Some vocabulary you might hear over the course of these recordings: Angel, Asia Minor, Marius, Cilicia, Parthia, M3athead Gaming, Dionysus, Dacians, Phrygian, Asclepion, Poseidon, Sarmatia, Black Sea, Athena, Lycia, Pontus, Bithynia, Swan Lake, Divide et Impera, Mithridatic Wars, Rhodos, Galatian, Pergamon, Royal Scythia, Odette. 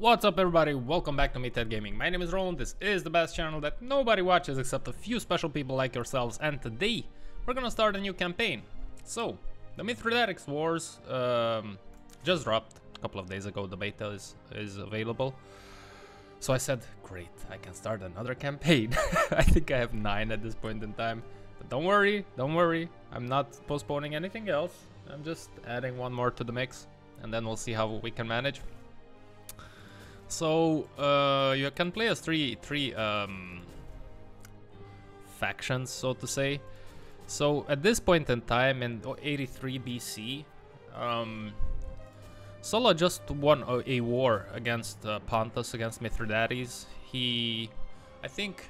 What's up, everybody? Welcome back to M3athead Gaming. My name is Roland. This is the best channel that nobody watches except a few special people like yourselves, and today we're gonna start a new campaign. So, the Mithridatic Wars just dropped a couple of days ago. The beta is available. So I said, great, I can start another campaign. I think I have 9 at this point in time. But don't worry, I'm not postponing anything else. I'm just adding one more to the mix, and then we'll see how we can manage. So you can play as three factions, so to say. So at this point in time, in 83 BC, Sulla just won a war against Pontus, against Mithridates. He, I think,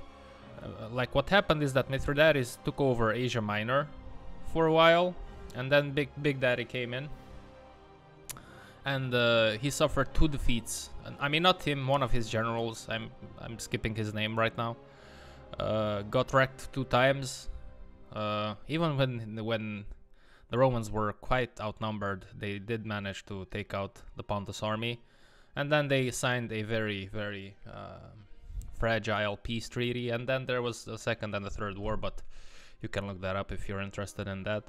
like what happened is that Mithridates took over Asia Minor for a while, and then Big Daddy came in, and he suffered 2 defeats. I mean, not him, one of his generals. I'm skipping his name right now. Got wrecked 2 times. Even when the Romans were quite outnumbered, they did manage to take out the Pontus army, and then they signed a very, very fragile peace treaty. And then there was a second and a third war, but you can look that up if you're interested in that.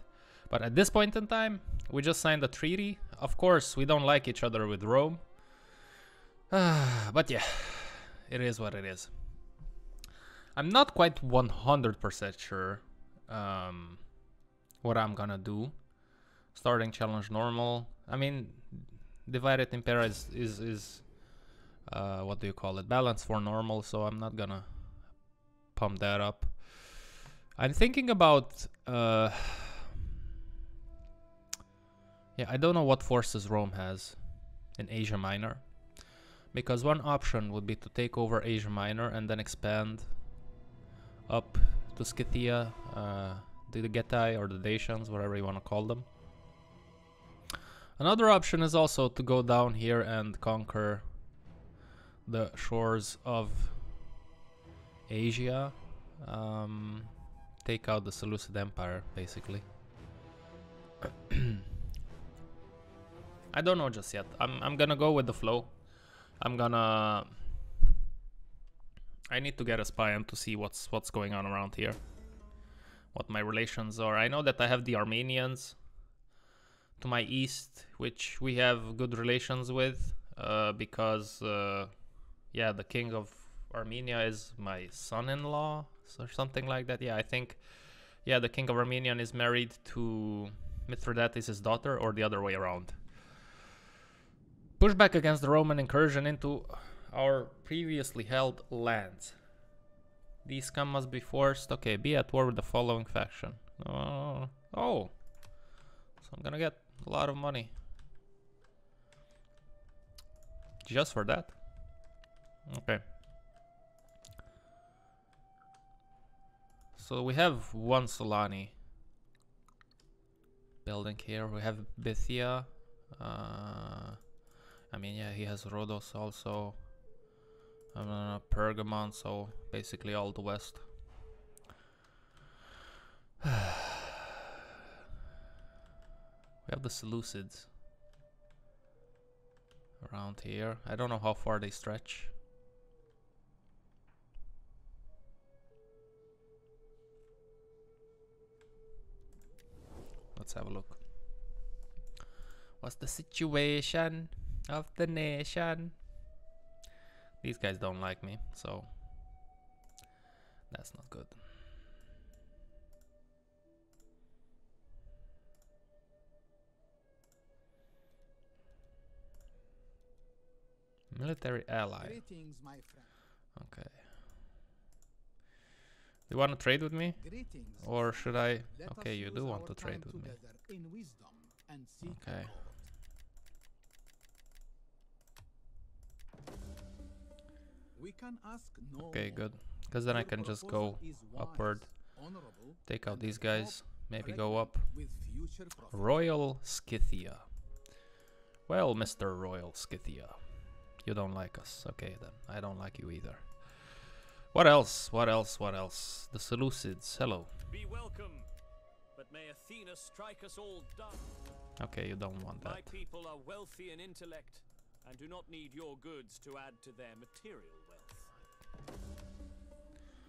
But at this point in time, we just signed a treaty. Of course, we don't like each other with Rome. But yeah, it is what it is. I'm not quite 100% sure what I'm gonna do. Starting challenge normal. I mean, Divide et Impera is what do you call it? Balance for normal, so I'm not gonna pump that up. I'm thinking about... yeah, I don't know what forces Rome has in Asia Minor, because one option would be to take over Asia Minor and then expand up to Scythia, the Getai or the Dacians, whatever you want to call them. Another option is also to go down here and conquer the shores of Asia, take out the Seleucid Empire, basically. I don't know just yet. I'm gonna go with the flow. I need to get a spy on to see what's going on around here, what my relations are. I know that I have the Armenians to my east, which we have good relations with, because yeah, the king of Armenia is my son-in-law or something like that. Yeah, I think, yeah, the king of Armenia is married to Mithridates' daughter, or the other way around. Pushback against the Roman incursion into our previously held lands. These scum must be forced. Okay, be at war with the following faction. Oh, so I'm gonna get a lot of money just for that. Okay. So we have one Solani building here. We have Bithia. I mean, yeah, he has Rhodos also, Pergamon, so basically all the west. We have the Seleucids around here. I don't know how far they stretch. Let's have a look. What's the situation of the nation? These guys don't like me, so that's not good. Military ally. Greetings, my friend. Okay. You want to trade with me? Greetings. Or should I? Okay, you do want to trade with me. Okay. We can ask no. Okay, good. Because then I can just go upward, take out these guys, maybe go up. Royal Scythia. Well, Mr. Royal Scythia, you don't like us. Okay, then I don't like you either. What else? What else? What else? The Seleucids. Hello. Be welcome, but may Athena strike us all dumb. Okay, you don't want that. My people are wealthy in intellect and do not need your goods to add to their material wealth.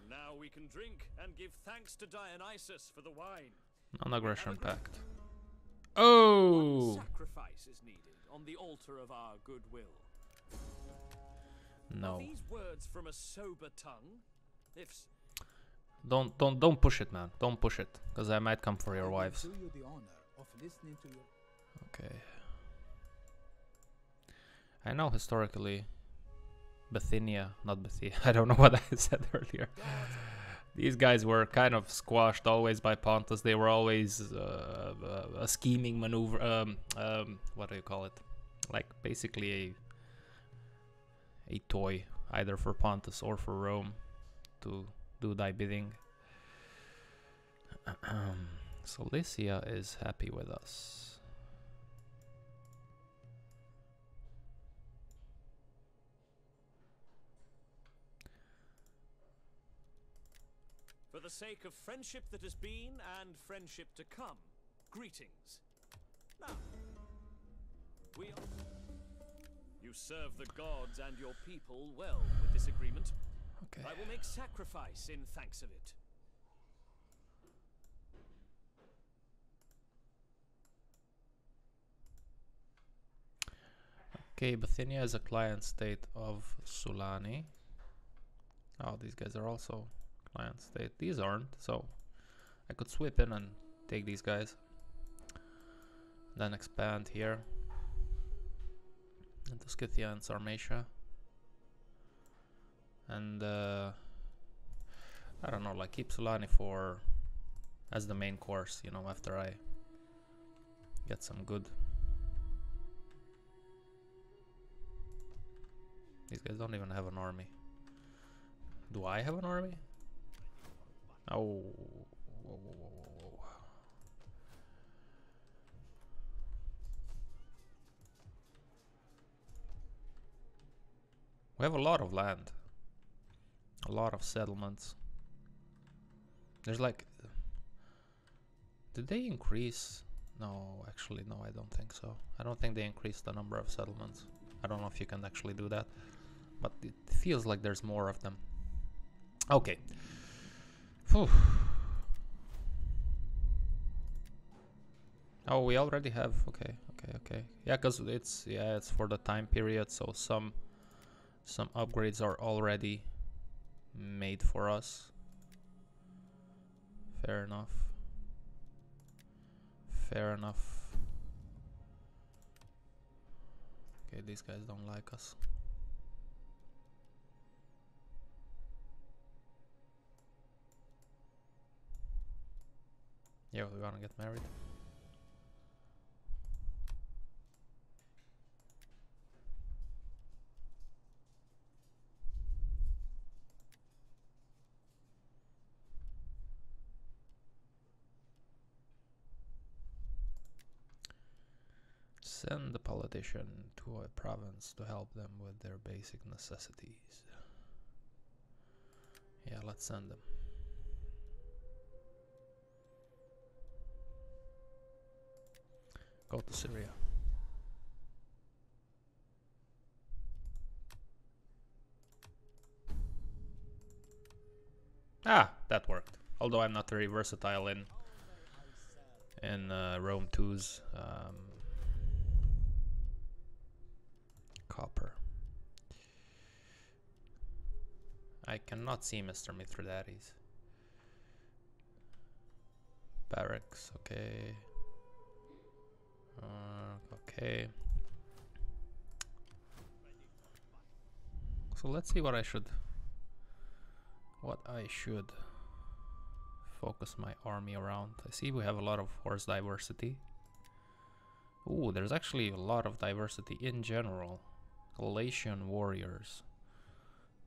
Now we can drink and give thanks to Dionysus for the wine. Non-aggression pact. Oh! Sacrifice is needed on the altar of our goodwill. No. Are these words from a sober tongue? If... Don't push it, man. Don't push it, because I might come for your wives. Okay. I know historically, Bithynia, not Bithia. I don't know what I said earlier. These guys were kind of squashed always by Pontus. They were always a scheming maneuver. What do you call it? Like basically a toy, either for Pontus or for Rome, to do thy bidding. So Lycia is happy with us. For the sake of friendship that has been and friendship to come, greetings. Now, we are... You serve the gods and your people well with this agreement. Okay. I will make sacrifice in thanks of it. Okay, Bithynia is a client state of Sulani. Oh, these guys are also client state. These aren't, so I could sweep in and take these guys. Then expand here into Scythia and Sarmatia. And I don't know, like keep Sulani for as the main course, you know, after I get some good. These guys don't even have an army. Do I have an army? Oh, whoa. We have a lot of land. A lot of settlements. There's like... Did they increase? No, actually, no, I don't think so. I don't think they increased the number of settlements. I don't know if you can actually do that. But it feels like there's more of them. Okay. Whew. Oh, we already have... Okay. Yeah, because it's for the time period, so some upgrades are already made for us. Fair enough. Okay, these guys don't like us. Yeah, we wanna get married. Send the politician to a province to help them with their basic necessities. Yeah, let's send them. Go to Syria. Ah, that worked. Although I'm not very versatile in Rome 2's copper. I cannot see Mr. Mithridates. Barracks, okay. Okay. So let's see what I should focus my army around. I see we have a lot of horse diversity. Ooh, there's actually a lot of diversity in general. Galatian warriors.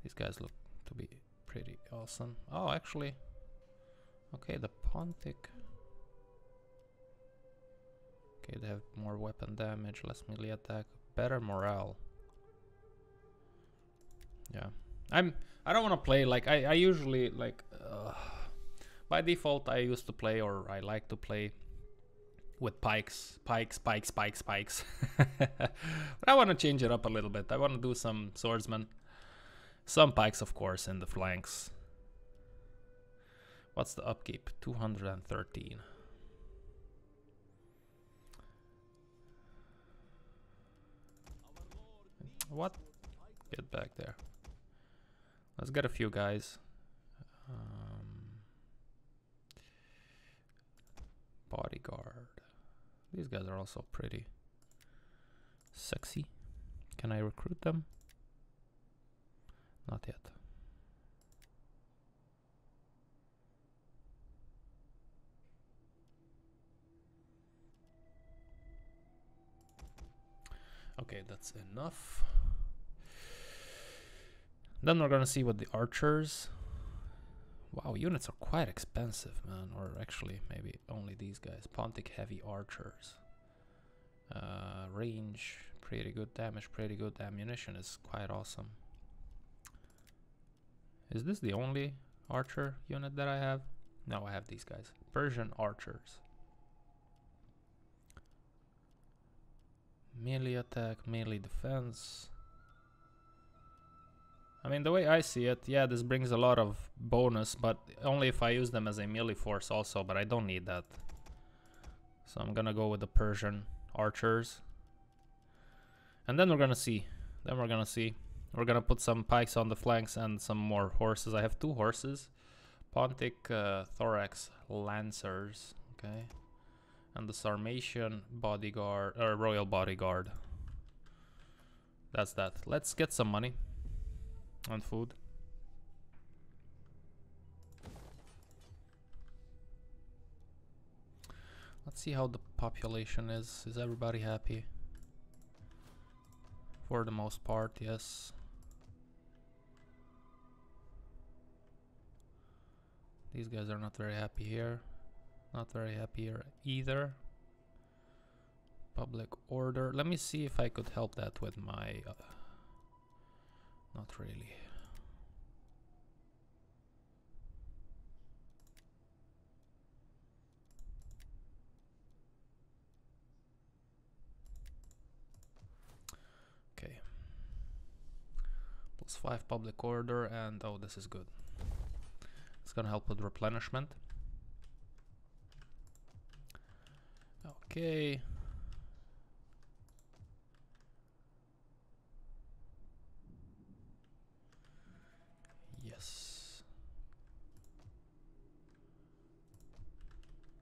These guys look to be pretty awesome. Oh, actually. Okay, the Pontic. Okay, they have more weapon damage, less melee attack, better morale. Yeah, I don't want to play like I usually like. By default, I used to play, or I like to play with pikes. But I want to change it up a little bit. I want to do some swordsmen, some pikes, of course, in the flanks. What's the upkeep? 213. What? Get back there. Let's get a few guys. Bodyguard. These guys are also pretty sexy. Can I recruit them? Not yet. Okay, that's enough. Then we're gonna see what the archers. Wow, units are quite expensive, man. Or actually, maybe only these guys. Pontic heavy archers. Range, pretty good. Damage, pretty good. Ammunition is quite awesome. Is this the only archer unit that I have? No, I have these guys. Persian archers. Melee attack, melee defense. I mean, the way I see it, yeah, this brings a lot of bonus, but only if I use them as a melee force also, but I don't need that. So I'm gonna go with the Persian archers. And then we're gonna see. We're gonna put some pikes on the flanks and some more horses. I have two horses. Pontic thorax lancers, okay. And the Sarmatian bodyguard, or royal bodyguard. That's that. Let's get some money. On food. Let's see how the population is. Is everybody happy? For the most part, yes. These guys are not very happy here. Not very happy here either. Public order. Let me see if I could help that with my... Not really. Okay. +5 public order, and oh, this is good. It's gonna help with replenishment. Okay.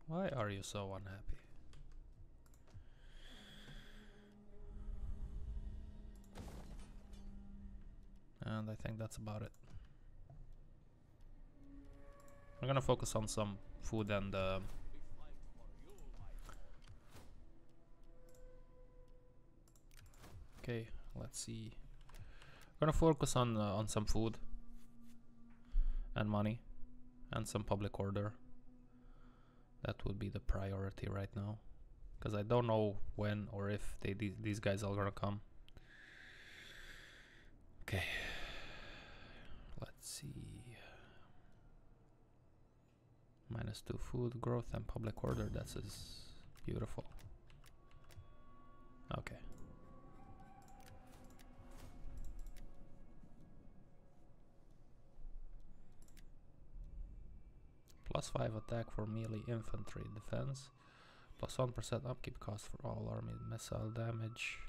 Why are you so unhappy? And I think that's about it. We're gonna focus on some food and okay, let's see. We're gonna focus on some food and money and some public order. That would be the priority right now, because I don't know when or if these guys are gonna come. Okay, let's see. -2 food growth and public order. That is beautiful. Okay. +5 attack for melee infantry defense, +1% upkeep cost for all army missile damage,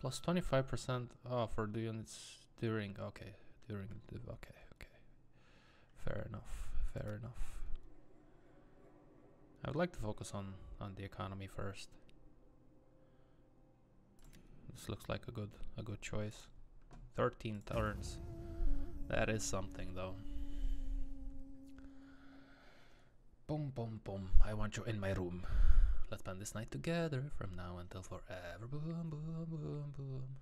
+25% for the units during. Okay, okay. Fair enough. I would like to focus on the economy first. This looks like a good choice. 13 turns. That is something, though. Boom, boom, boom. I want you in my room. Let's spend this night together from now until forever. Boom, boom, boom, boom.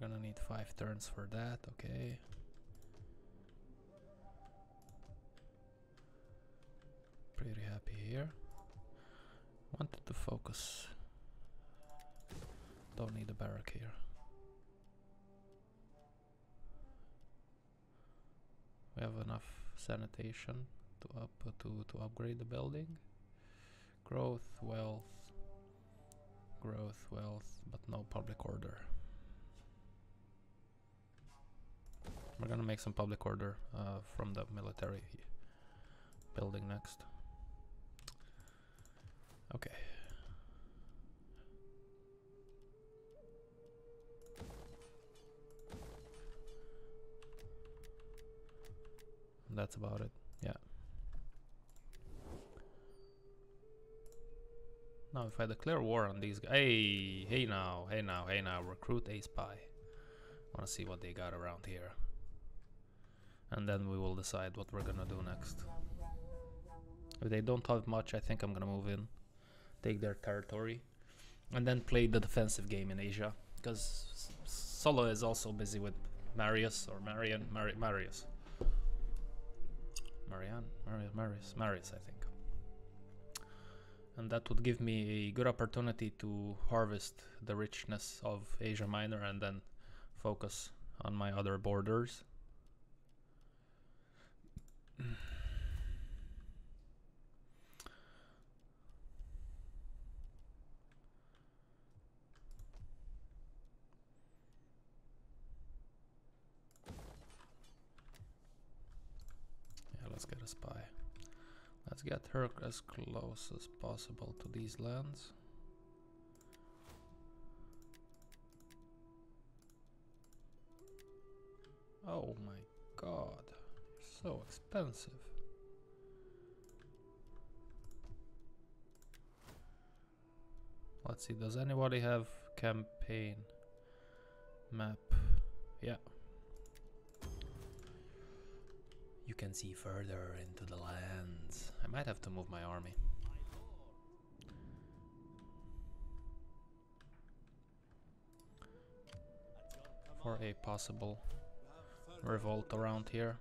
gonna need 5 turns for that, okay. Pretty happy here. Wanted to focus. Don't need a barrack here. We have enough sanitation to upgrade the building. Growth, wealth, but no public order. We're gonna make some public order from the military building next. Okay. That's about it, yeah. Now if I declare war on these guys, hey now, recruit a spy. Wanna see what they got around here. And then we will decide what we're gonna do next. If they don't have much, I think I'm gonna move in, take their territory, and then play the defensive game in Asia, because Sulla is also busy with Marius, or Marius, I think. And that would give me a good opportunity to harvest the richness of Asia Minor and then focus on my other borders. Let's get a spy. Let's get her as close as possible to these lands. Oh my god, you're so expensive. Let's see, does anybody have campaign map? Yeah. You can see further into the lands. I might have to move my army. For a possible revolt around here.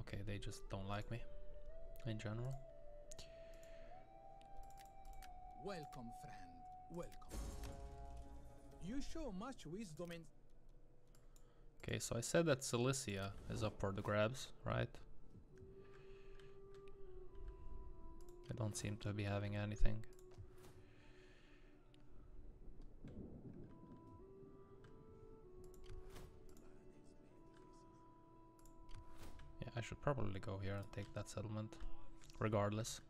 Okay, they just don't like me in general. Welcome, friend. Welcome. You show much wisdom in... Okay, so I said that Cilicia is up for the grabs, right? They don't seem to be having anything. Yeah, I should probably go here and take that settlement, regardless.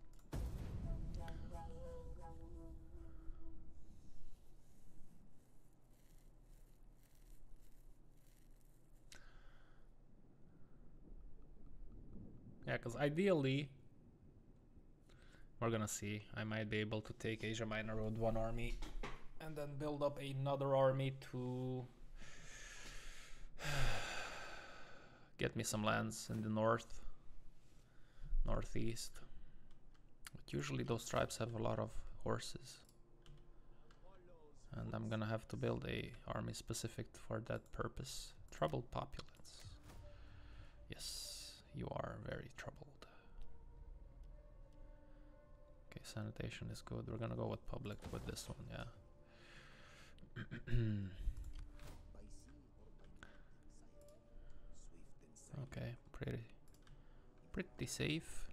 Yeah, because ideally, we're gonna see, I might be able to take Asia Minor with one army and then build up another army to get me some lands in the north, northeast. But usually those tribes have a lot of horses. And I'm gonna have to build an army specific for that purpose. Troubled populace. Yes. You are very troubled. Okay, sanitation is good. We're gonna go with public with this one, yeah. Okay, pretty safe.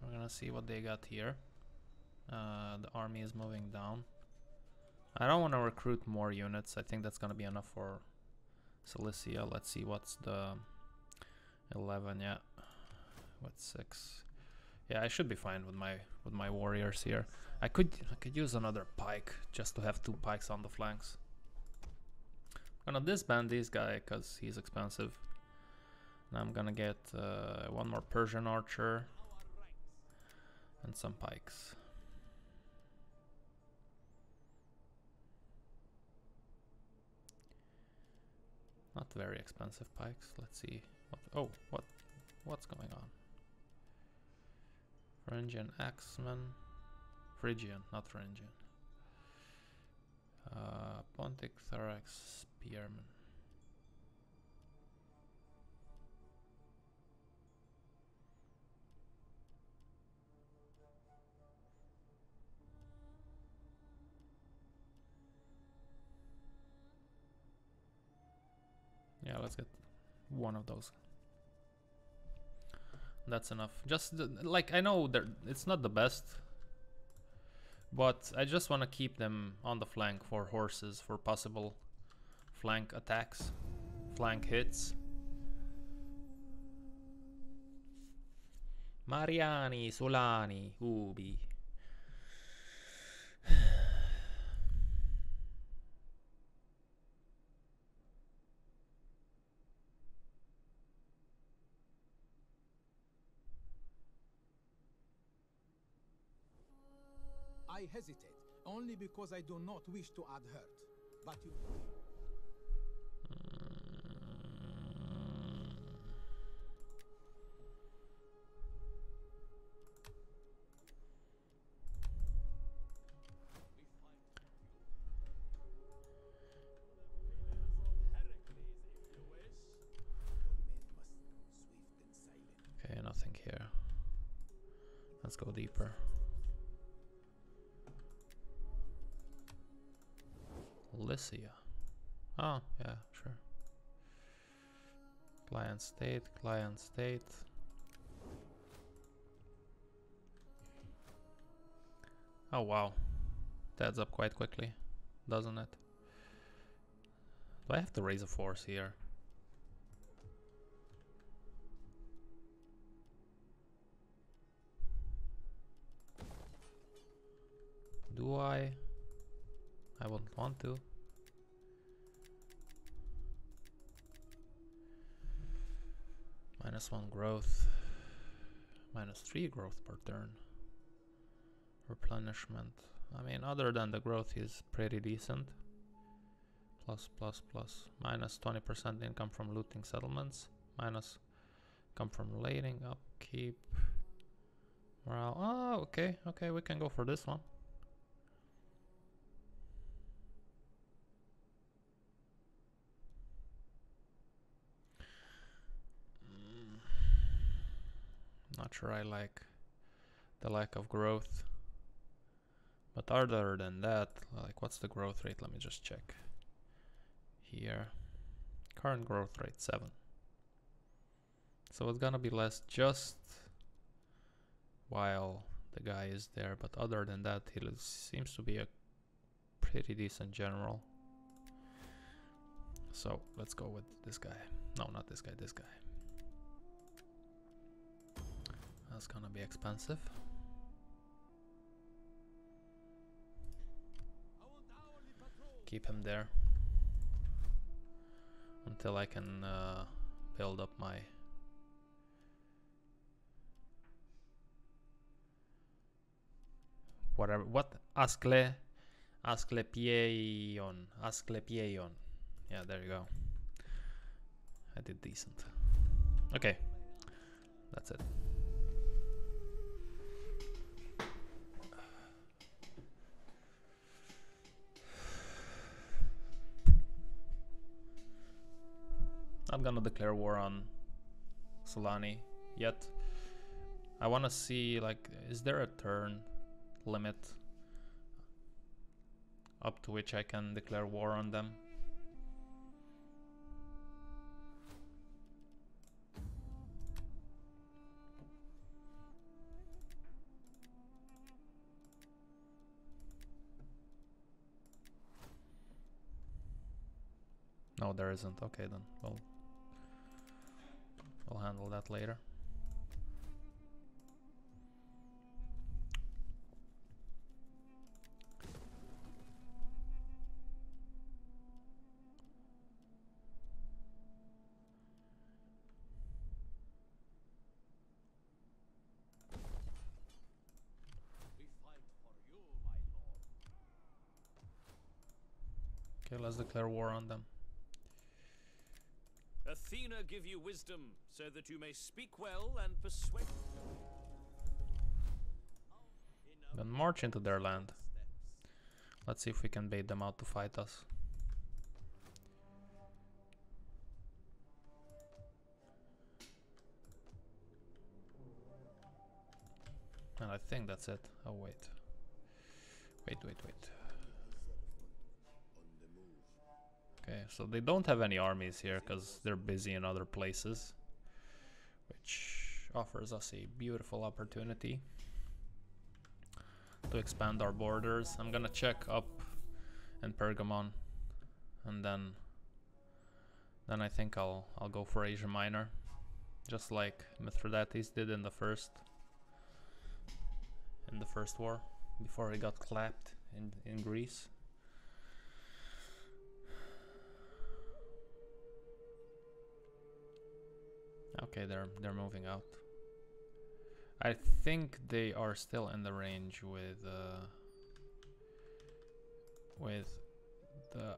We're gonna see what they got here. The army is moving down. I don't want to recruit more units. I think that's gonna be enough for Cilicia. Let's see what's the 11, yeah. What's 6? Yeah, I should be fine with my warriors here. I could use another pike just to have 2 pikes on the flanks. I'm gonna disband this guy because he's expensive. And I'm gonna get 1 more Persian archer and some pikes. Not very expensive pikes. Let's see. What, oh, what's going on? Phrygian axemen. Phrygian, not Phrygian. Pontic, Thorax, Spearman. Yeah, let's get one of those. That's enough. Just like, I know it's not the best, but I just want to keep them on the flank for horses, for possible flank attacks, flank hits. Mariani, Solani, Ubi. I hesitate only because I do not wish to add hurt, but you... Okay, nothing here. Let's go deeper. Lycia. Oh, yeah, sure. Client state, client state. Oh, wow. That adds up quite quickly, doesn't it? Do I have to raise a force here? Do I? I wouldn't want to. -1 growth, -3 growth per turn. Replenishment. I mean, other than the growth, he's pretty decent. +++. -20% income from looting settlements. Minus come from lading, upkeep, morale. Oh, okay, okay, we can go for this one. Not sure I like the lack of growth, but other than that, like, what's the growth rate? Let me just check here. Current growth rate 7, so it's gonna be less just while the guy is there, but other than that, he seems to be a pretty decent general. So let's go with this guy. No, not this guy, this guy. That's gonna be expensive. Keep him there until I can build up my whatever. What? Asclepion. Yeah, there you go. I did decent. Okay, that's it. I'm gonna declare war on Solani yet. I wanna see, like, is there a turn limit up to which I can declare war on them? No, there isn't. Okay, then we'll handle that later. Okay, let's declare war on them. Athena, give you wisdom so that you may speak well and persuade. Then march into their land. Let's see if we can bait them out to fight us. And I think that's it. Oh, wait. Wait. Okay, so they don't have any armies here because they're busy in other places, which offers us a beautiful opportunity to expand our borders. I'm gonna check up in Pergamon, and then I think I'll go for Asia Minor, just like Mithridates did in the first war before he got clapped in Greece. Okay, they're moving out. I think they are still in the range with the...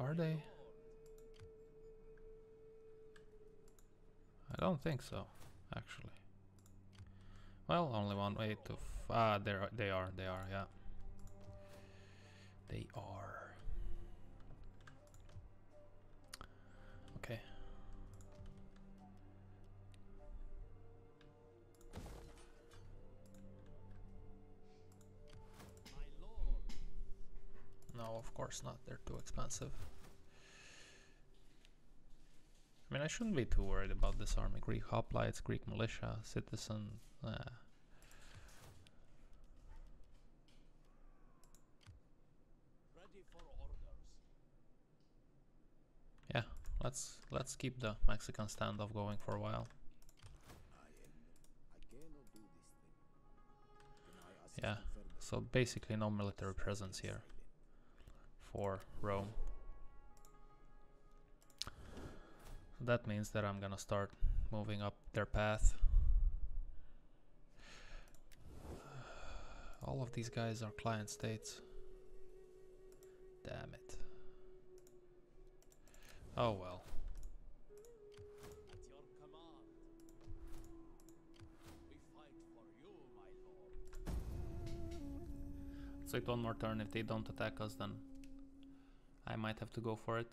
Are they? I don't think so, actually. Well, only one way to... they are, yeah. They are. Okay. No, of course not. They're too expensive. I mean, I shouldn't be too worried about this army. Greek hoplites, Greek militia, citizen. Ready for orders. Yeah, let's keep the Mexican standoff going for a while. Yeah, so basically no military presence here for Rome. That means that I'm gonna start moving up their path. All of these guys are client states. Damn it. Oh well. At your command. We fight for you, my lord. Let's wait one more turn. If they don't attack us, then I might have to go for it.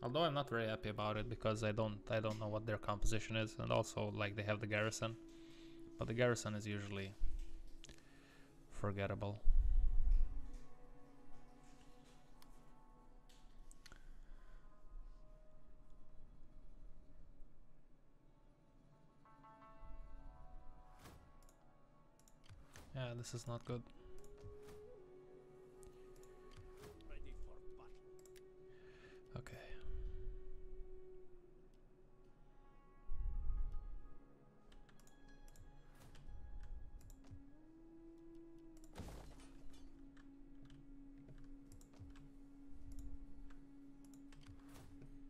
Although I'm not very happy about it because I don't know what their composition is, and also like they have the garrison, but the garrison is usually forgettable. Yeah, this is not good. Okay.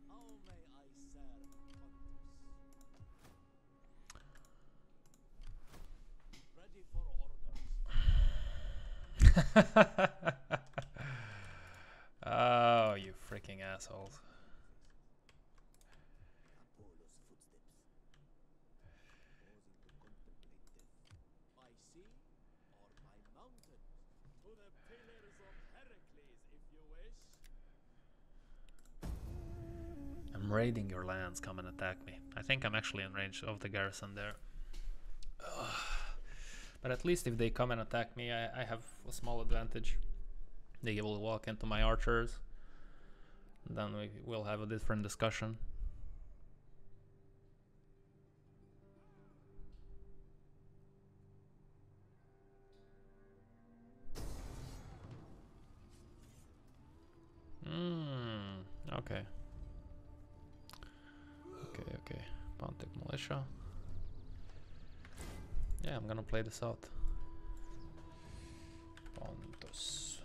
How may I serve Pontus? Ready for orders. Oh, you freaking assholes. By sea or by mountain, to the pillars of Heracles if you wish. I'm raiding your lands, come and attack me. I think I'm actually in range of the garrison there. Ugh. But at least if they come and attack me, I have a small advantage. They will walk into my archers, then we will have a different discussion. Okay. Okay. Pontic militia. Yeah, I'm gonna play this out. Pontus.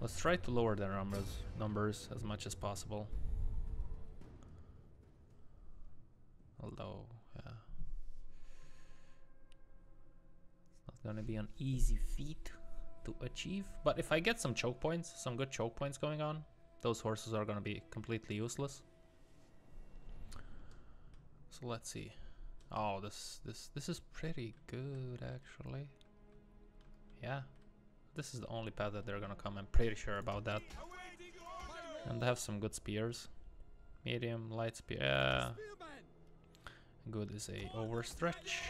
Let's try to lower their numbers as much as possible. Although, yeah. It's not gonna be an easy feat to achieve. But if I get some choke points, some good choke points going on, Those horses are going to be completely useless. So let's see. Oh, this is pretty good actually. Yeah, this is the only path that they're gonna come. I'm pretty sure about that. And they have some good spears. Medium, light spear. Yeah. Good is a overstretch.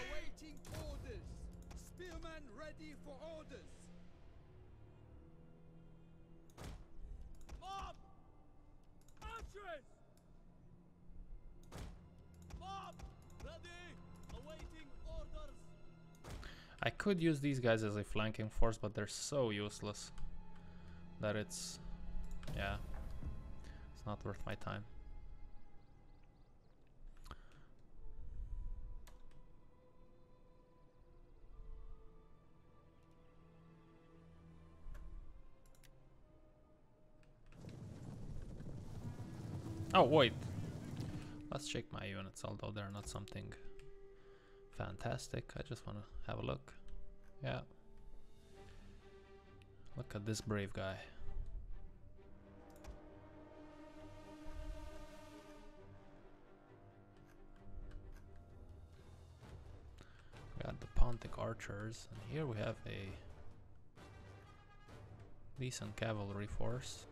I could use these guys as a flanking force, but they're so useless that it's, yeah, it's not worth my time. Oh wait, let's check my units, although they're not something fantastic. I just want to have a look. Yeah, look at this brave guy. We got the Pontic archers, and here we have a decent cavalry force.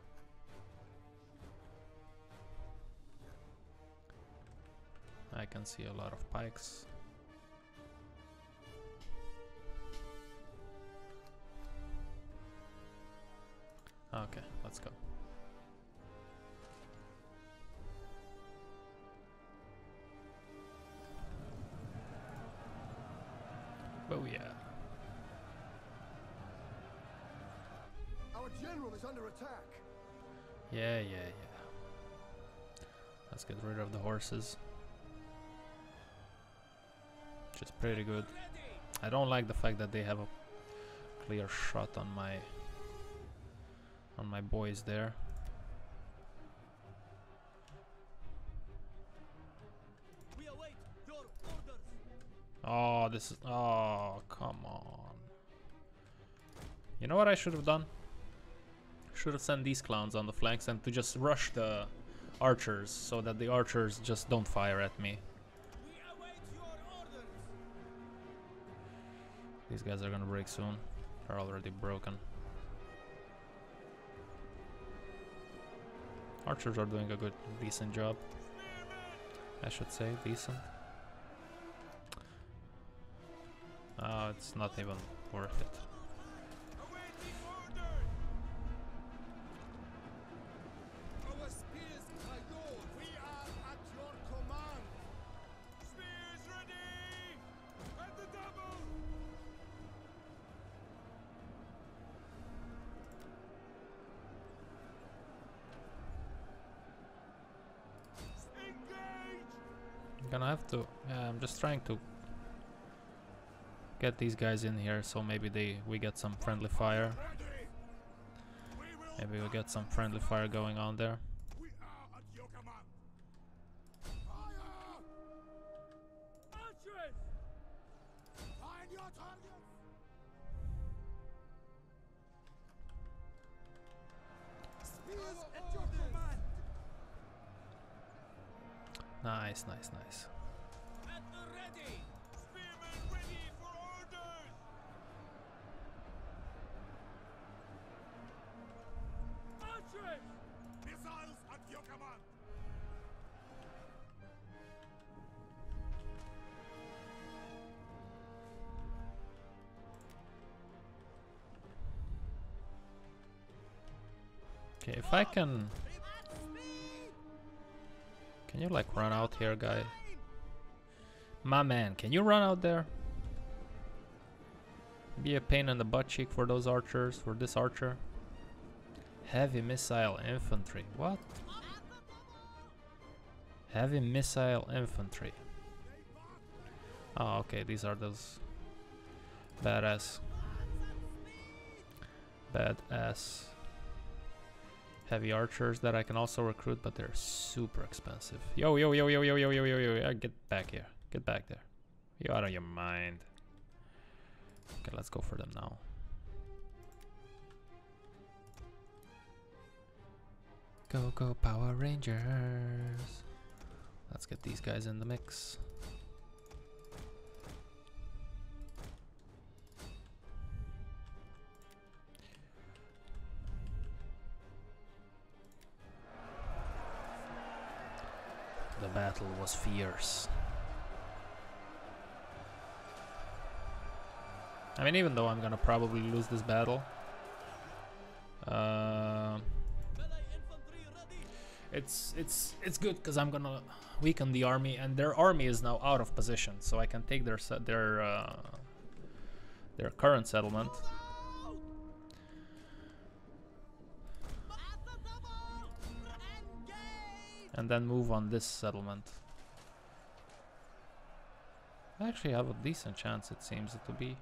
I can see a lot of pikes. Okay, let's go. Oh yeah. Our general is under attack. Yeah. Let's get rid of the horses. Which is pretty good. I don't like the fact that they have a clear shot on my boys there. We await your orders. Oh, this is, oh, come on. You know what I should have done? Should have sent these clowns on the flanks and to just rush the archers so that the archers just don't fire at me. We await your orders. These guys are gonna break soon. They're already broken. Archers are doing a good, decent job. I should say, decent. Oh, it's not even worth it. I'm just trying to get these guys in here, so maybe we get some friendly fire. Maybe we'll get some friendly fire going on there. Nice. Okay, if I can... Can you like run out here, guy? My man, can you run out there? Be a pain in the butt cheek for those archers, for this archer. Heavy missile infantry, what? Heavy missile infantry. Oh, okay, these are those badass heavy archers that I can also recruit, but they're super expensive. Yo, get back here. Get back there. You're out of your mind. Okay, let's go for them now. Go, go, Power Rangers. Let's get these guys in the mix. The battle was fierce. I mean, even though I'm gonna probably lose this battle, it's good because I'm gonna weaken the army, and their army is now out of position, so I can take their current settlement. And then move on this settlement. I actually have a decent chance, it seems to be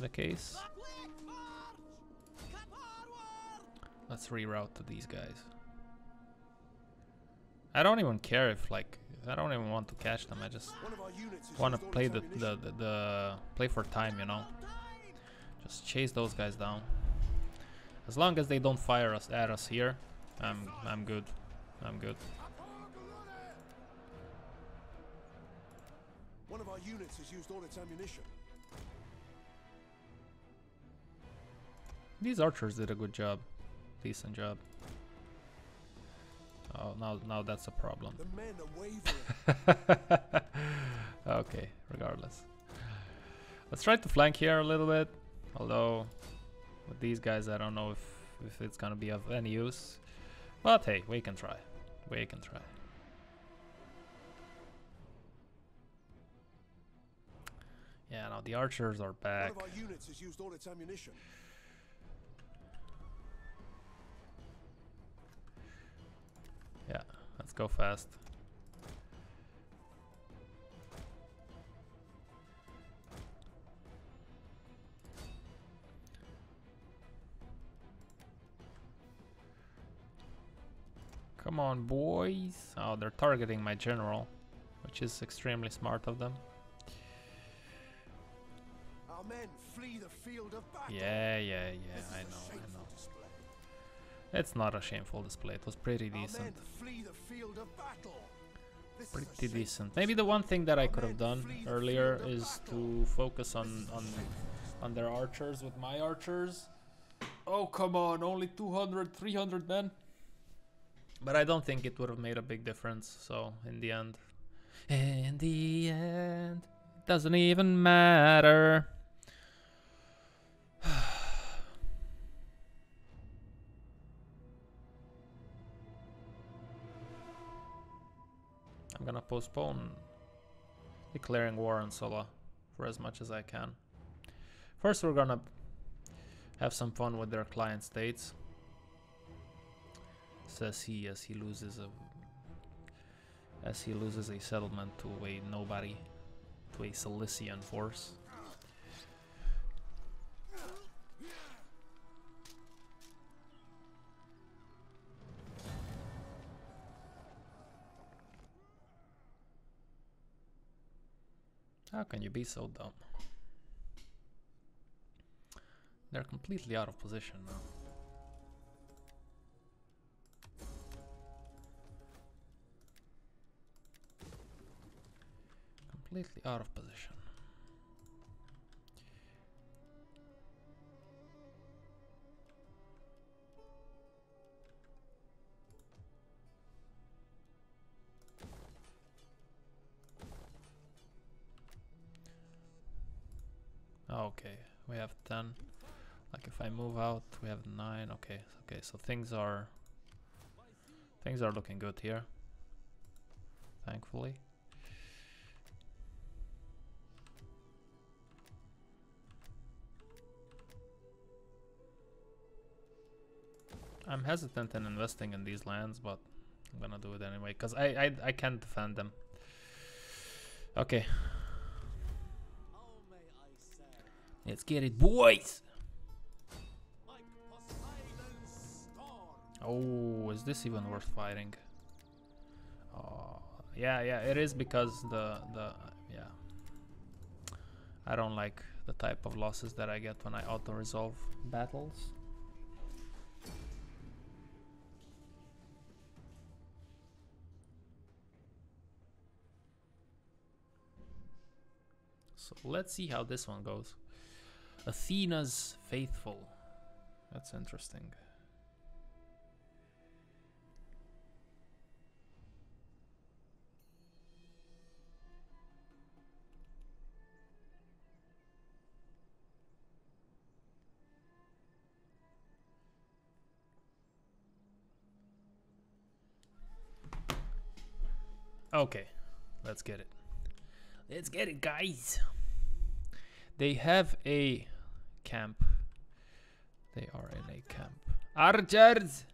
the case. Let's reroute to these guys. I don't even care if, like, I don't even want to catch them. I just want to play the play for time, you know. Just chase those guys down. As long as they don't fire us at us here, I'm good. I'm good. One of our units has used all its ammunition. These archers did a good job. Decent job. Oh, now that's a problem. The men are wavering. Okay, regardless. Let's try to flank here a little bit. Although, with these guys, I don't know if it's gonna be of any use. But hey, we can try. We can try. Yeah, now the archers are back. One of our units has used all its ammunition. Yeah, let's go fast. Come on, boys. Oh, they're targeting my general, which is extremely smart of them. Our men flee the field of battle. Yeah, I know. Display. It's not a shameful display. It was pretty decent. Pretty decent. Maybe the one thing that I could have done earlier is to focus on their archers with my archers. Oh, come on. Only 200, 300 men. But I don't think it would have made a big difference, so in the end, it doesn't even matter. I'm gonna postpone declaring war on Sulla for as much as I can. First, we're gonna have some fun with their client states. Says he as he loses a settlement to a nobody, to a Cilician force. How can you be so dumb? They're completely out of position now. Completely out of position. Okay, we have 10. Like if I move out, we have 9. Okay, so things are looking good here. Thankfully. I'm hesitant in investing in these lands, but I'm gonna do it anyway because I can't defend them. Okay, let's get it, boys! Oh, is this even worth fighting? Oh, yeah, it is because yeah. I don't like the type of losses that I get when I auto-resolve battles. So let's see how this one goes. Athena's faithful. That's interesting. Okay, let's get it. Let's get it, guys. They have a camp. They are in a camp. Archers!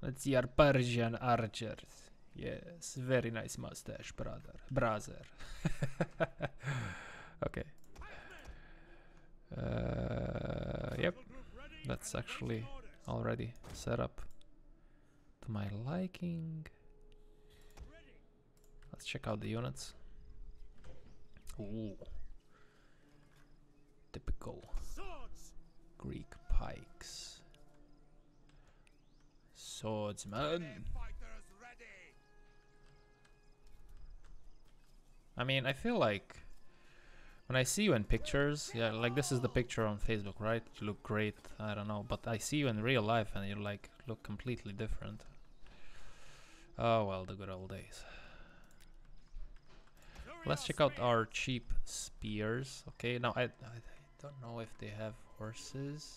Let's see our Persian archers. Yes, very nice mustache, brother. Okay. Yep, that's actually already set up to my liking. Let's check out the units. Ooh. Typical Greek pikes. Swordsman. I mean, I feel like when I see you in pictures, yeah, like this is the picture on Facebook, right? You look great, I don't know, but I see you in real life and you like look completely different. Oh well, the good old days. Let's check out our cheap spears. Okay, now I don't know if they have horses.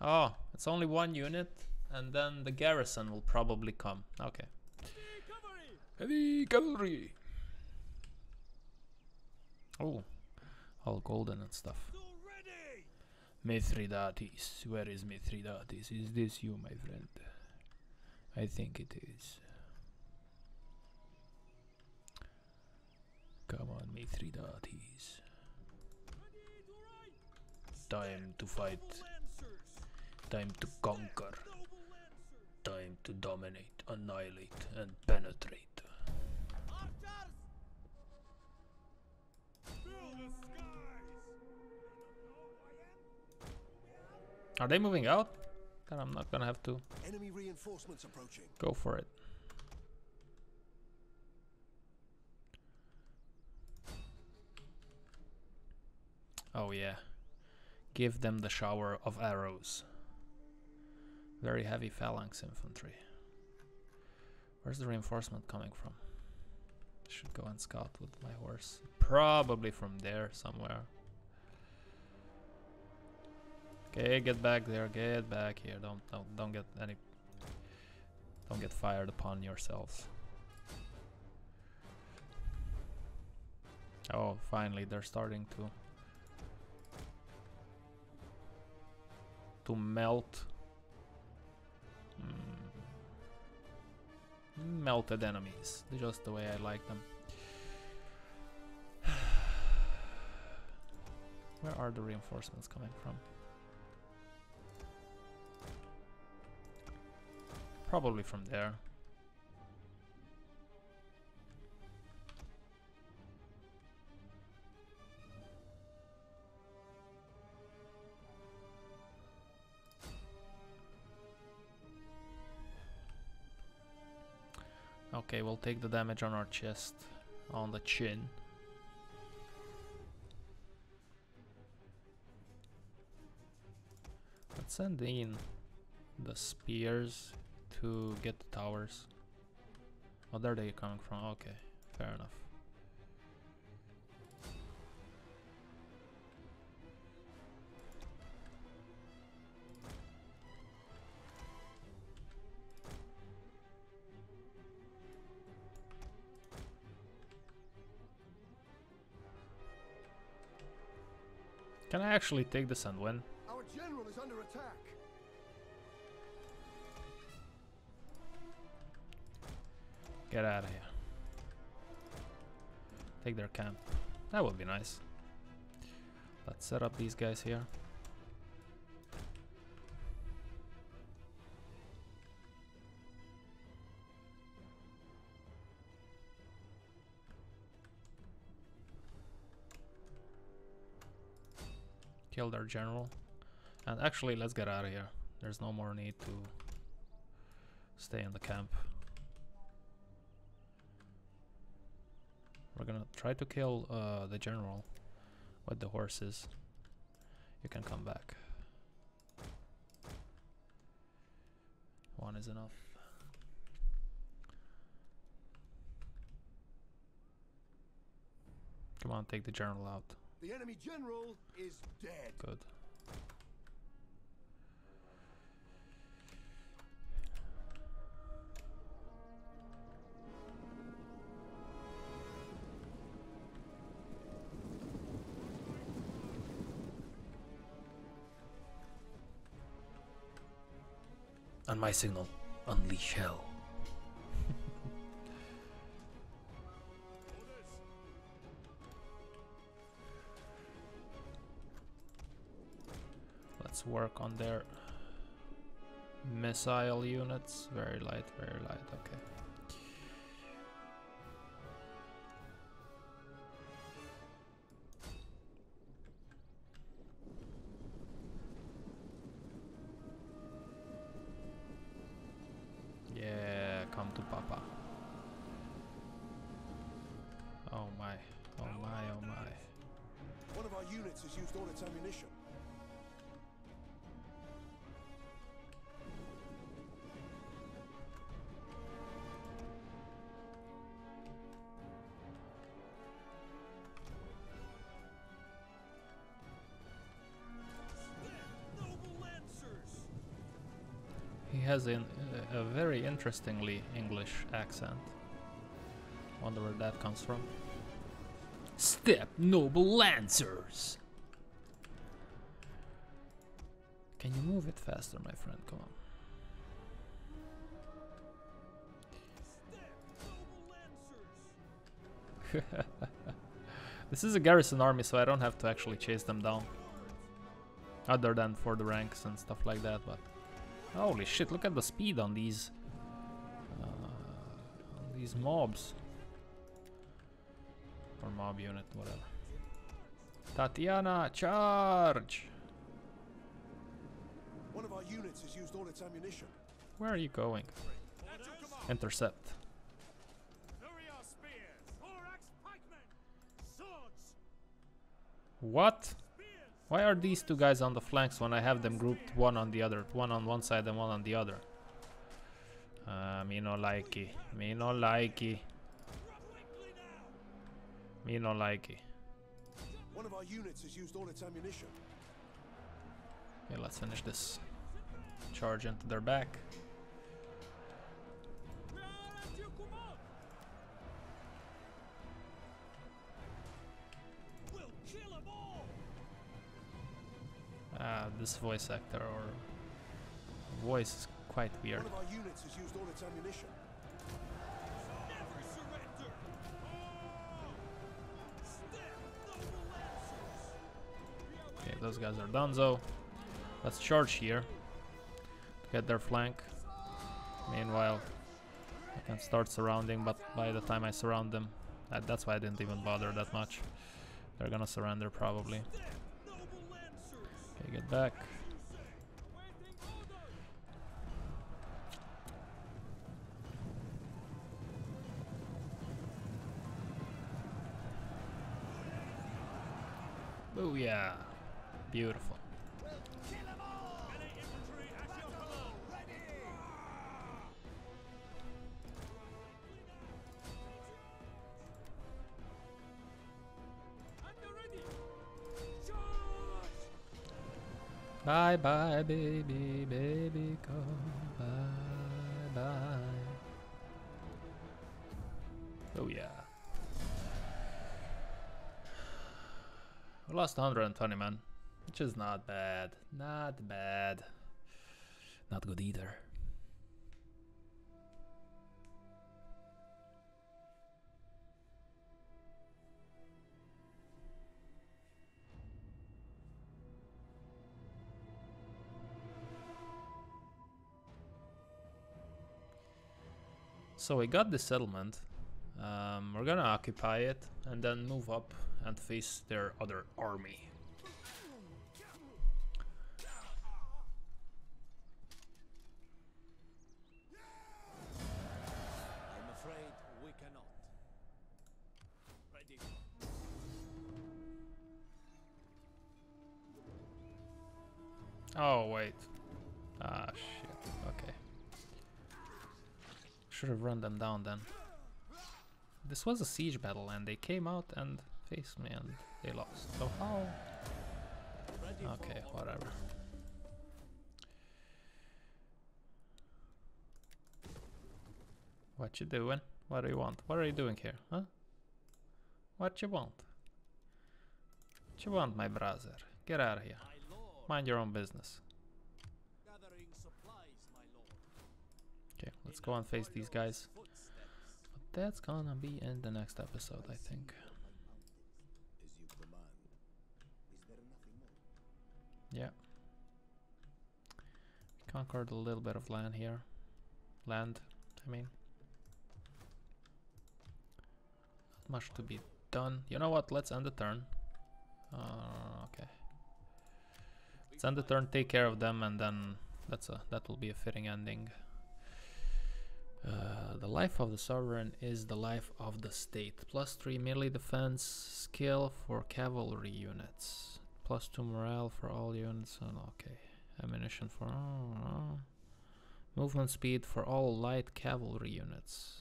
Oh, it's only one unit, and then the garrison will probably come. Okay. Heavy cavalry! Oh, all golden and stuff. Mithridates, where is Mithridates? Is this you, my friend? I think it is. Come on, Mithridates. Time to fight. Time to conquer. Time to dominate, annihilate, and penetrate. Are they moving out? Then I'm not gonna have to go for it. Oh yeah, give them the shower of arrows. Very heavy phalanx infantry. Where's the reinforcement coming from? I should go and scout with my horse. Probably from there somewhere. Okay, get back there, get back here. Don't get any. Don't get fired upon yourselves. Oh, finally they're starting to melt. Melted enemies, just the way I like them. Where are the reinforcements coming from? Probably from there. Okay, we'll take the damage on our chest, on the chin. Let's send in the spears to get the towers. Oh, there they're coming from. Okay, fair enough. Can I actually take this and win? Our general is under attack. Get out of here. Take their camp. That would be nice. Let's set up these guys here. Kill their general. And actually, let's get out of here. There's no more need to stay in the camp. We're gonna try to kill the general with the horses. You can come back. One is enough. Come on, take the general out. The enemy general is dead. Good. On my signal, unleash hell. Let's work on their missile units. Very light, okay. Has a very interestingly English accent. Wonder where that comes from. Step, noble lancers! Can you move it faster, my friend? Come on. Step, noble lancers. This is a garrison army, so I don't have to actually chase them down. Other than for the ranks and stuff like that, but... Holy shit, look at the speed on these mobs. Or mob unit, whatever. Tatiana, charge! One of our units has used all its ammunition. Where are you going? Intercept. What? Why are these two guys on the flanks when I have them grouped one on the other, one on one side and one on the other? Me no likey. One of our units has used all its ammunition. Okay, let's finish this. Charge into their back. This voice actor or voice is quite weird. One of our units has used all its ammunition. Never surrender. Oh! Step, noble lancers. Okay, those guys are donezo. Let's charge here to get their flank. Meanwhile, I can start surrounding, but by the time I surround them, that's why I didn't even bother that much. They're gonna surrender probably. Okay, get back. Booyah! Beautiful. Bye bye baby, baby go, bye bye. Oh yeah. We lost 120 men, which is not bad, not bad. Not good either. So we got the settlement, we're gonna occupy it and then move up and face their other army. I'm afraid we cannot. Oh, wait. Ah, shit. Okay. Should have run them down then. This was a siege battle and they came out and faced me and they lost. So how? Okay, whatever. What you doing? What do you want? What are you doing here, huh? What you want? What you want, my brother? Get out of here. Mind your own business. Okay, let's go and face these guys. But that's gonna be in the next episode, I think. Yeah. Conquered a little bit of land here. Land, I mean. Not much to be done. You know what? Let's end the turn. Okay. Let's end the turn, take care of them, and then that will be a fitting ending. The life of the sovereign is the life of the state. +3 melee defense skill for cavalry units. +2 morale for all units. And okay, ammunition for movement speed for all light cavalry units.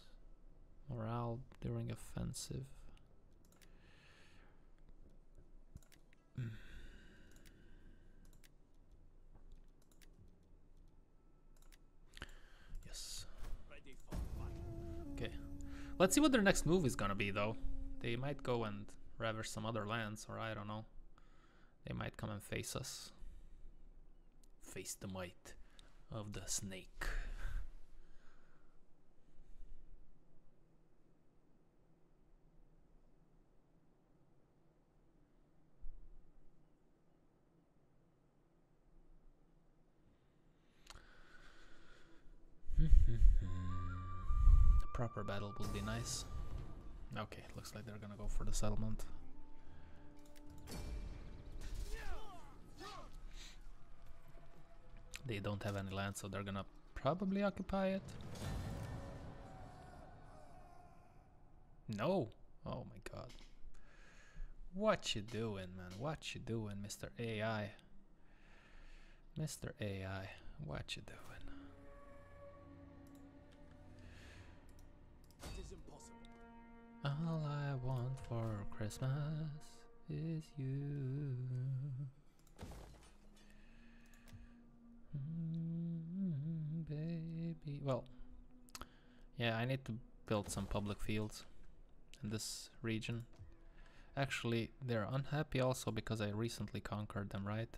Morale during offensive. Yes. Okay. Let's see what their next move is gonna be, though. They might go and ravage some other lands, or I don't know. They might come and face us. Face the might of the snake. A proper battle would be nice. Okay, looks like they're gonna go for the settlement. They don't have any land, so they're gonna probably occupy it. No! Oh my god. What you doing, man? What you doing, Mr. AI? Mr. AI, what you doing? It is impossible. All I want for Christmas is you. Baby. Well, yeah, I need to build some public fields in this region. Actually, they're unhappy also because I recently conquered them, right?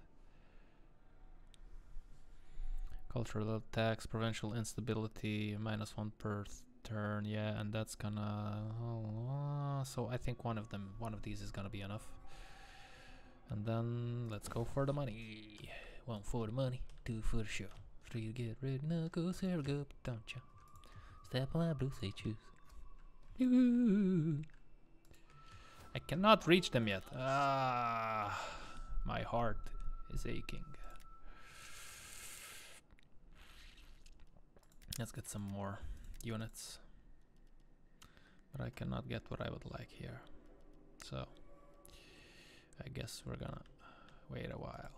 Cultural attacks, provincial instability, -1 per turn, yeah, and that's gonna... so I think one of these is gonna be enough. And then let's go for the money. 1 for the money, 2 for the show, 3 to get red knuckles, here we go, don't you? Step on my blue, say choose. Ooh. I cannot reach them yet. Ah, my heart is aching. Let's get some more units. But I cannot get what I would like here. So, I guess we're gonna wait a while.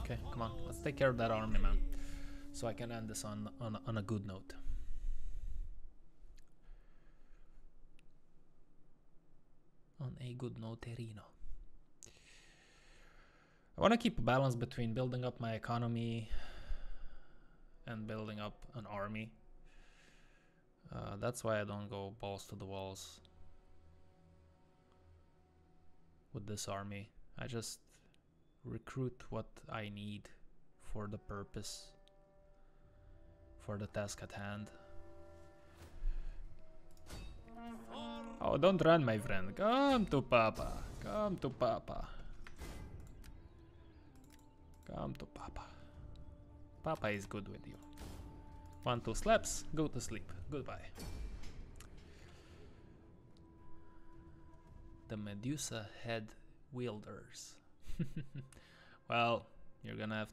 Okay, come on, let's take care of that army, man, so I can end this on a good note. On a good note, Terino. I want to keep a balance between building up my economy and building up an army. That's why I don't go balls to the walls with this army. I just recruit what I need for the purpose, for the task at hand. Oh, don't run, my friend. Come to Papa. Come to Papa. Come to Papa. Papa is good with you. 1, 2 slaps, go to sleep. Goodbye. The Medusa head wielders. Well, You're gonna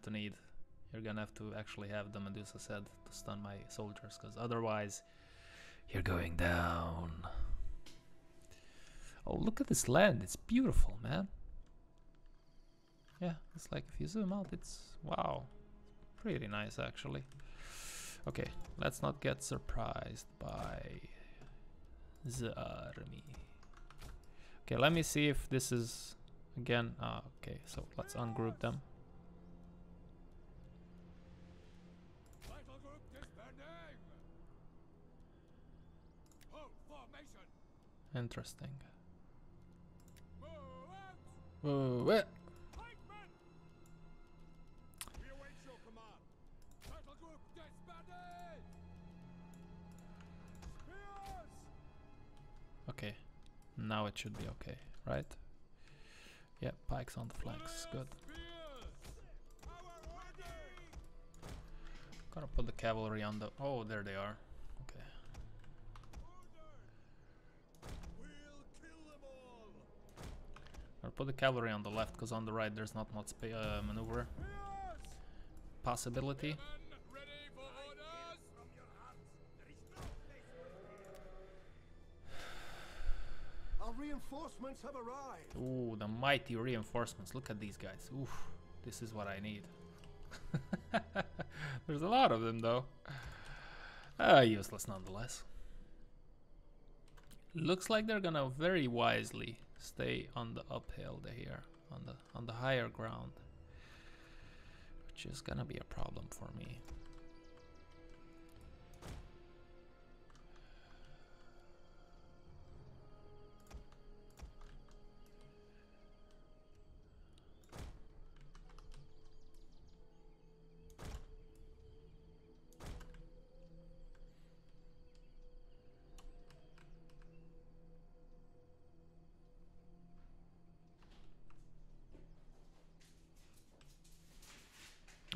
have to actually have the Medusa's head to stun my soldiers, because otherwise you're going down. Oh, look at this land, it's beautiful, man. Yeah, it's like, if you zoom out, it's, wow, pretty nice actually. Okay, let's not get surprised by the army. Okay, let me see if this is, again, okay, so let's ungroup them. Interesting. Whoa, okay, now it should be okay, right? Yeah, pikes on the flanks, good. Gotta put the cavalry on the... oh, there they are. Okay. Or put the cavalry on the left, because on the right there's not much maneuver possibility. Reinforcements have arrived. Ooh, the mighty reinforcements. Look at these guys. Oof, this is what I need. There's a lot of them though. Useless nonetheless. Looks like they're gonna very wisely stay on the uphill here, on the higher ground, which is gonna be a problem for me.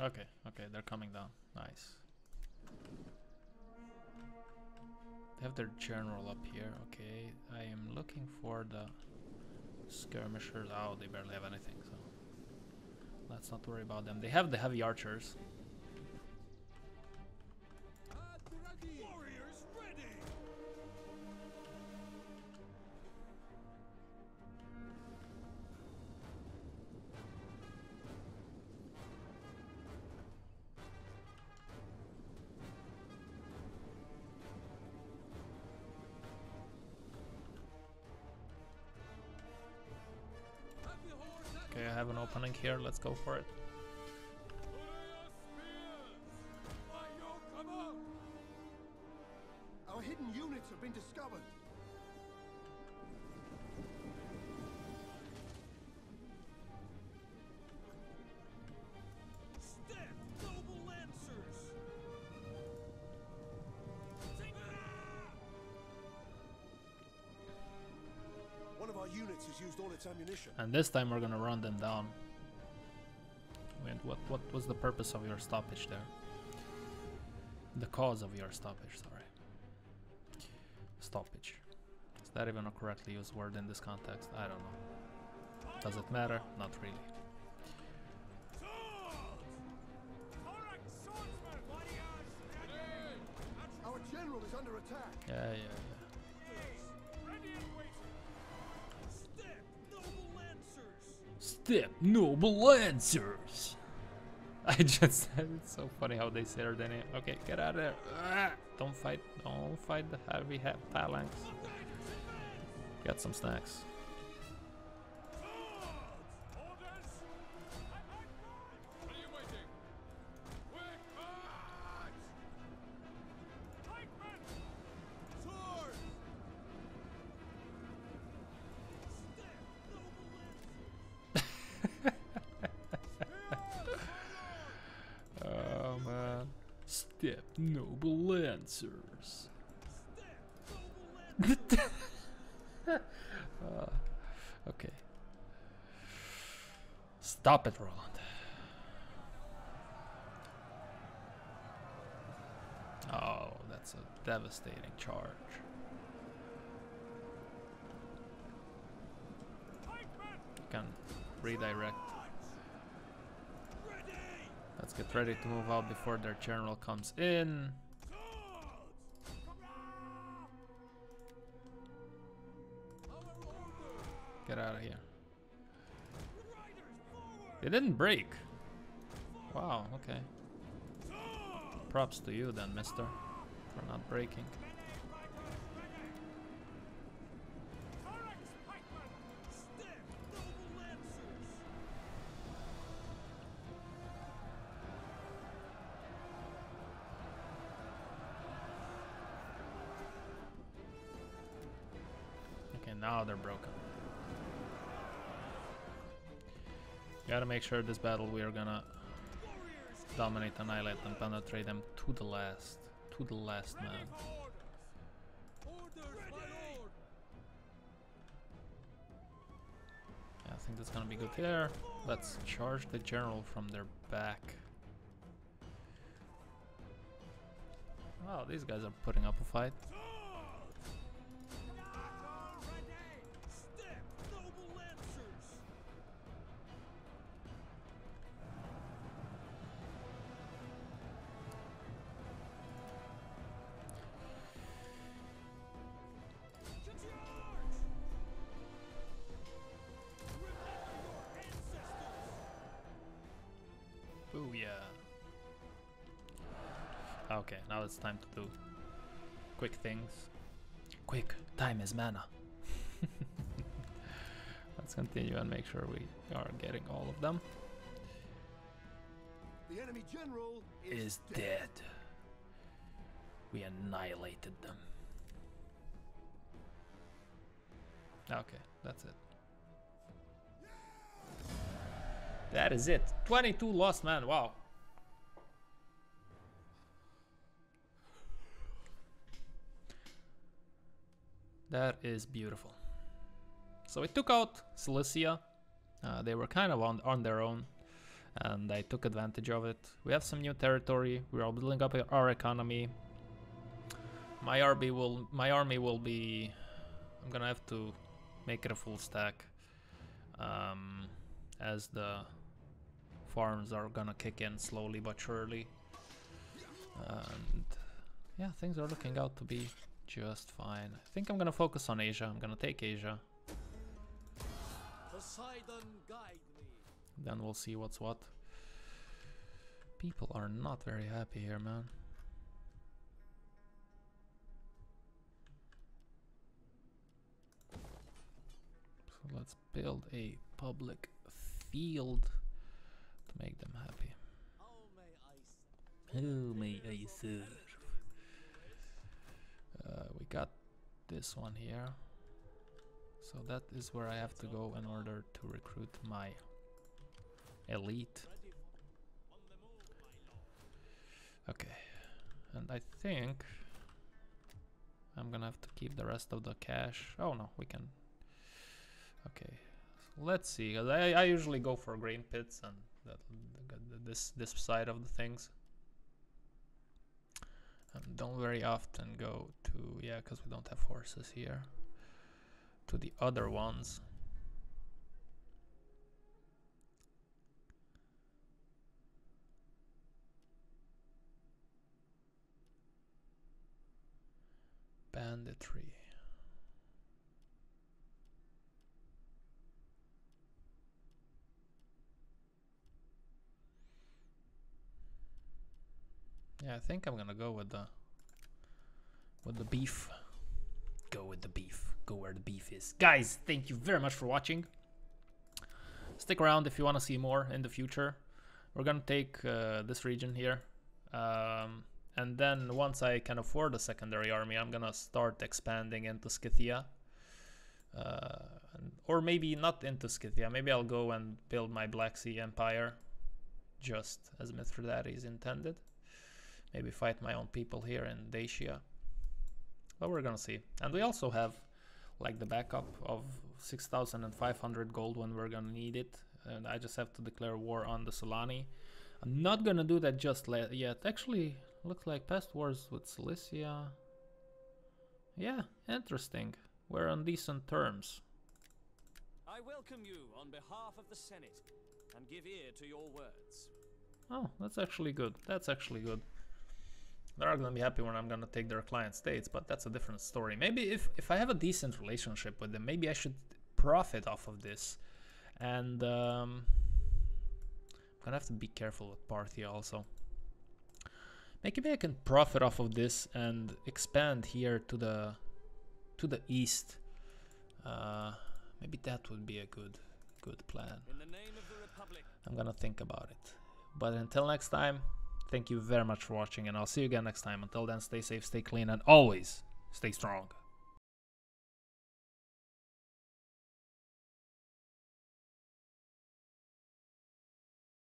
Okay, okay, they're coming down. Nice. They have their general up here. Okay, I am looking for the skirmishers. Oh, they barely have anything, so let's not worry about them. They have the heavy archers. Warriors ready. I have an opening here, let's go for it. Our hidden units have been discovered. Step, noble lancers. One of our units has used all its ammunition. And this time we're gonna run them down. Wait, what was the purpose of your stoppage there? The cause of your stoppage, sorry. Stoppage. Is that even a correctly used word in this context? I don't know. Does it matter? Not really. Our general is under attack. Yeah, yeah, yeah. Step, noble lancers! I just said it's so funny how they say their name. Okay, get out of there. Don't fight the heavy phalanx. Got some snacks. Noble lancers. Okay. Stop it, Roland. Oh, that's a devastating charge. You can redirect. Let's get ready to move out before their general comes in. Get out of here. They didn't break. Wow, okay. Props to you then, mister, for not breaking. Okay, now they're broken. Gotta make sure this battle we are gonna dominate, annihilate them, penetrate them to the last man. Yeah, I think that's gonna be good here. Let's charge the general from their back. Wow, these guys are putting up a fight. Okay, now it's time to do quick things. Quick, time is mana. Let's continue and make sure we are getting all of them. The enemy general is dead. We annihilated them. Okay, that's it. That is it. 22 lost man, wow. That is beautiful. So I took out Cilicia. They were kind of on their own, and I took advantage of it. We have some new territory. We are building up our economy. My army will be. I'm gonna have to make it a full stack, as the farms are gonna kick in slowly but surely. And yeah, things are looking out to be just fine. I think I'm gonna focus on Asia. I'm gonna take Asia. Poseidon, guide me. Then we'll see what's what. People are not very happy here, man. So let's build a public field to make them happy. How may I serve? We got this one here, so that is where I have to go in order to recruit my elite. Okay, and I think I'm gonna have to keep the rest of the cash. Oh no, we can. Okay, so let's see, because I usually go for grain pits and this side of the things. Don't very often go to, yeah, because we don't have horses here, to the other ones. Banditry. Yeah, I think I'm gonna go with the beef. Go with the beef. Go where the beef is. Guys, thank you very much for watching. Stick around if you want to see more in the future. We're gonna take this region here, and then once I can afford a secondary army, I'm gonna start expanding into Scythia, or maybe not into Scythia. Maybe I'll go and build my Black Sea Empire, just as Mithridates intended. Maybe fight my own people here in Dacia, but we're gonna see. And we also have like the backup of 6,500 gold when we're gonna need it, and I just have to declare war on the Solani. I'm not gonna do that just yet. Actually, looks like past wars with Cilicia. Yeah, interesting. We're on decent terms. I welcome you on behalf of the Senate and give ear to your words. Oh, that's actually good. That's actually good. They're gonna be happy when I'm gonna take their client states, but that's a different story. Maybe if I have a decent relationship with them, maybe I should profit off of this. And I'm gonna have to be careful with Parthia also. Maybe I can profit off of this and expand here to the east. Maybe that would be a good plan. In the name of the Republic. I'm gonna think about it. But until next time, thank you very much for watching, and I'll see you again next time. Until then, stay safe, stay clean, and always stay strong.